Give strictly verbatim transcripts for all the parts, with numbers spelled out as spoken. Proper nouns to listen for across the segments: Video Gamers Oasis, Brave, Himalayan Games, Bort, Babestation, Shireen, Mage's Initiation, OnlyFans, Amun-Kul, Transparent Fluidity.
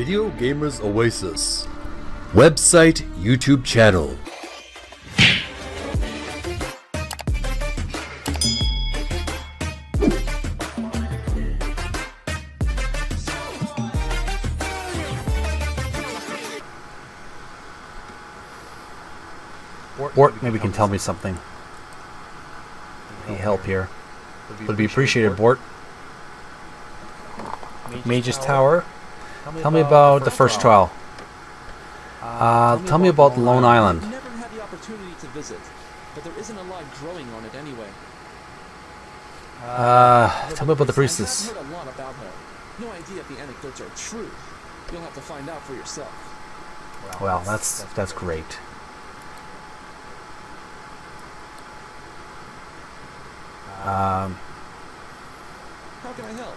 Video Gamers Oasis website, YouTube channel. Bort maybe can tell me something. Any help here would be appreciated, Bort. Mage's Tower. Tell me about the first trial. Uh, tell me about Lone Island. I've never had the opportunity to visit, but there isn't a lot growing on it anyway. Uh, tell me about the priestess. I've heard a lot about her. No idea if the anecdotes are true. You'll have to find out for yourself. Well, that's that's great. Um, How can I help?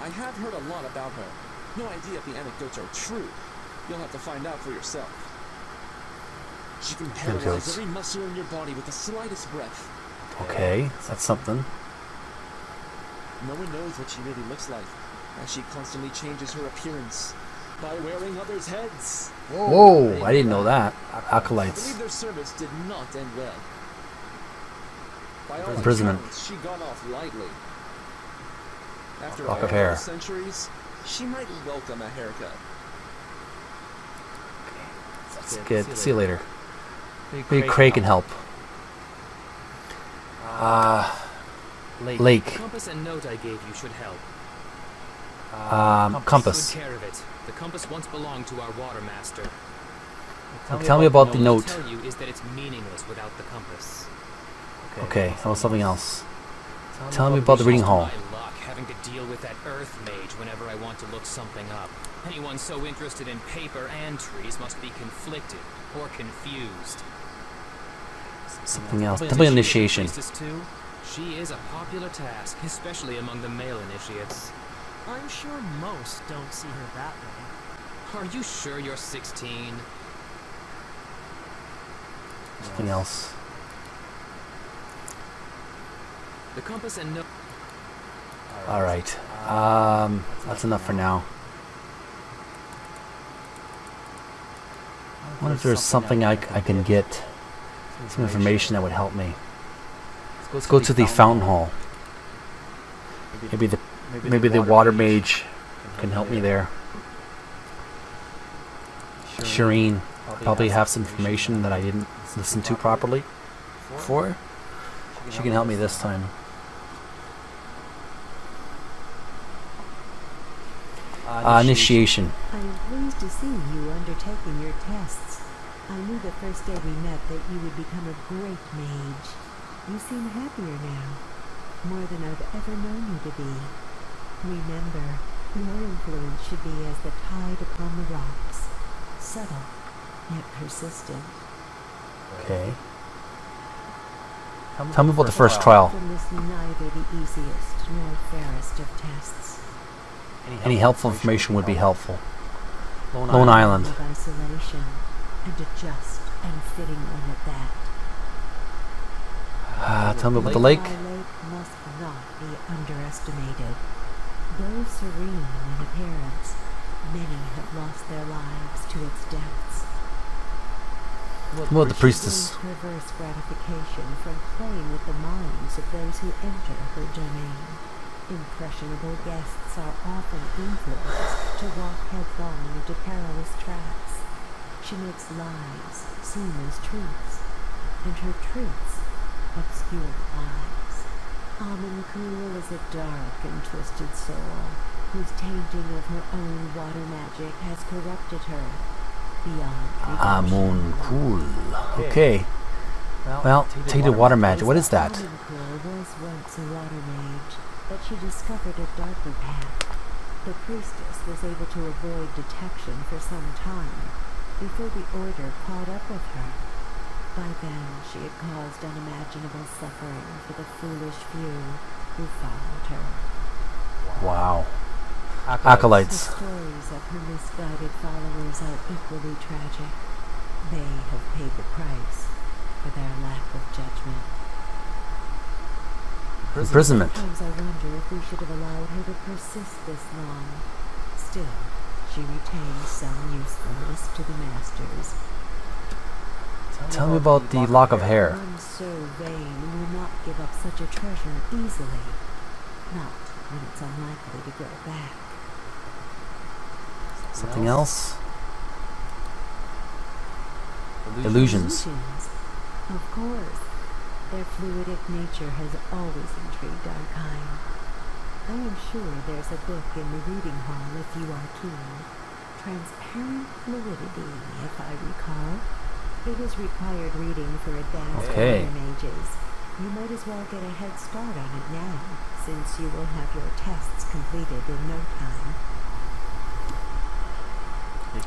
I have heard a lot about her. No idea if the anecdotes are true. You'll have to find out for yourself. She can paralyze every muscle in your body with the slightest breath. Okay, that's something. No one knows what she really looks like, as she constantly changes her appearance by wearing others' heads. Whoa, Whoa I didn't know that. Acolytes. I believe their service did not end well. By all accounts, she got off lightly. After all those centuries, she might welcome a haircut. Okay, that's good. See you, See you later. Maybe Craig, Maybe Craig can help. Uh, Lake. Lake. Compass and note I gave you should help. Um, compass. Good care of it. The compass once belonged to our water master. Tell, tell me about, about the note. Tell you is that it's meaningless without the compass. Okay, that was something else. Tell, Tell me about the reading hall. My luck having to deal with that earth mage whenever I want to look something up. Anyone so interested in paper and trees must be conflicted or confused. Something else. Tell me initiation. She is a popular task, especially among the male initiates. I'm sure most don't see her that way. Are you sure you're sixteen? Something else. The compass and no. All right. Um, that's enough for now. I wonder if there's something I, I can get, some information that would help me. Let's go to the fountain hall. Maybe the maybe the water mage can help me there. Shireen probably has some information that I didn't listen to properly before. She can help me this time. Uh, initiation. I'm pleased to see you undertaking your tests. I knew the first day we met that you would become a great mage. You seem happier now, more than I've ever known you to be. Remember, your influence should be as the tide upon the rocks, subtle yet persistent. Okay. Tell me about the first trial. From this, neither the easiest nor fairest of tests. Any helpful information would be helpful. Lone Island. Isolation, and a just and fitting one at that. Ah, tell me about the lake. The lake must not be underestimated. Though serene in appearance, many have lost their lives to its depths. Well, the priestess. Perverse gratification from playing with the minds of those who enter her domain. Impressionable guests are often influenced to walk headlong into perilous traps. She makes lies seem as truths, and her truths obscure lies. Amun-Kul is a dark and twisted soul, whose tainting of her own water magic has corrupted her. Amun-Kul. Okay. Well, take the water magic. What is that? Amun-Kul was once a water mage, but she discovered a darker path. The priestess was able to avoid detection for some time before the order caught up with her. By then, she had caused unimaginable suffering for the foolish few who followed her. Wow. Acolytes. The stories of her misguided followers are equally tragic. They have paid the price for their lack of judgment. Imprisonment. Sometimes I wonder if we should have allowed her to persist this long. still, she retains some usefulness to the masters. Tell, Tell me about, about the lock of hair. One so vain will not give up such a treasure easily. Not when it's unlikely to grow back. Something else? Illusions. Illusions. Of course. Their fluidic nature has always intrigued our kind. I am sure there's a book in the reading hall if you are keen. Transparent Fluidity, if I recall. It is required reading for advanced okay. mages. You might as well get a head start on it now, since you will have your tests completed in no time.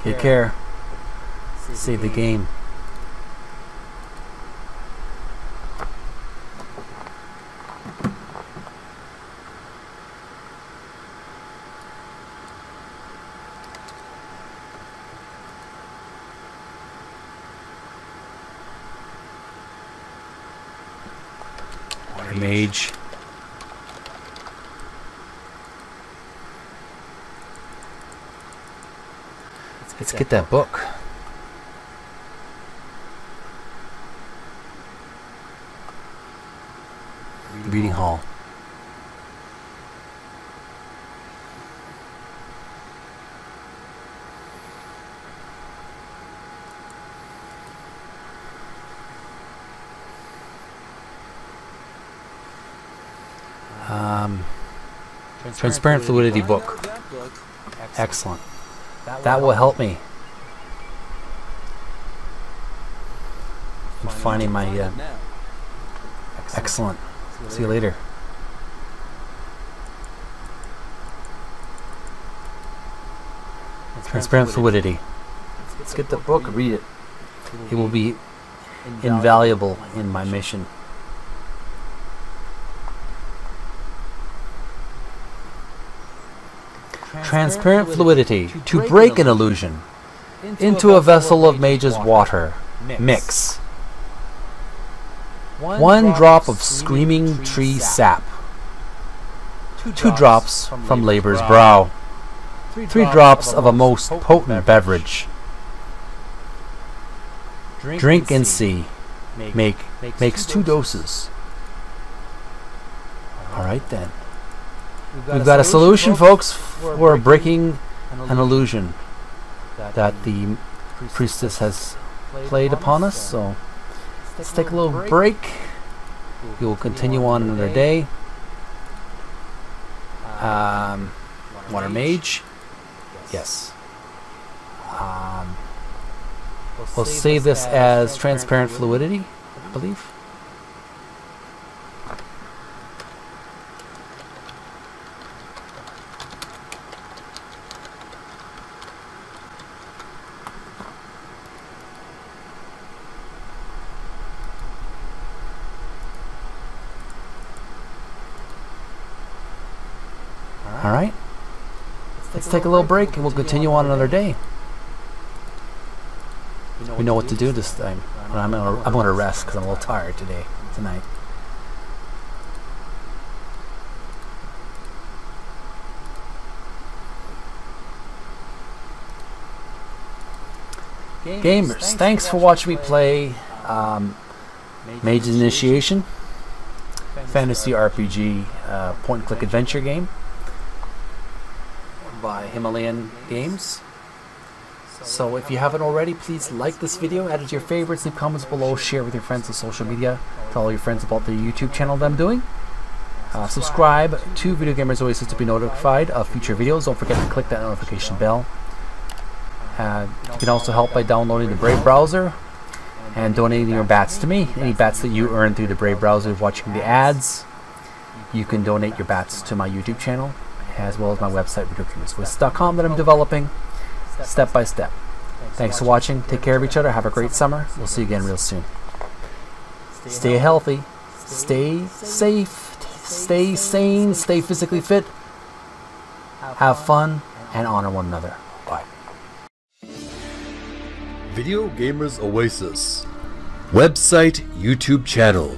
Take care. Save, Save the game. game. Mage. Let's get, Let's get that, that book. book. Reading, Reading Hall. Hall. Transparent Fluidity book. Excellent. That will help me in finding my... Uh, excellent. See you later. Transparent Fluidity. Let's get the book, read it. It will be invaluable in my mission. Transparent Fluidity, to break an illusion, into a vessel of mage's water, mix. One drop of screaming tree sap, two drops from labor's brow, three drops of a most potent beverage. Drink and see, make, makes two doses. Alright then. We've got, We've got a solution, folks, for breaking an illusion that the priestess has played upon us. So let's take a little break. We will continue on another day. Um, Water Mage. Yes. Um, we'll save this as Transparent Fluidity, I believe. Alright, let's take a little break and we'll continue on another day. We know what to do this time. I'm gonna, I'm gonna rest because I'm a little tired today, tonight. Gamers, thanks for watching me play um, Mage's Initiation, fantasy R P G uh, point-and-click adventure game by Himalayan Games. So if you haven't already, please like this video, add it to your favorites, leave comments below, share with your friends on social media, tell all your friends about the YouTube channel that I'm doing. Uh, subscribe to Video Gamers Oasis to be notified of future videos. Don't forget to click that notification bell. Uh, you can also help by downloading the Brave browser and donating your bats to me. Any bats that you earn through the Brave browser watching the ads, you can donate your bats to my YouTube channel, as well as my website, video gamers oasis dot com, that I'm developing step by step. Thanks for watching. Take care of each other. Have a great summer. We'll see you again real soon. Stay healthy. Stay safe. Stay sane. Stay physically fit. Have fun and honor one another. Bye. Video Gamers Oasis. Website, YouTube channel.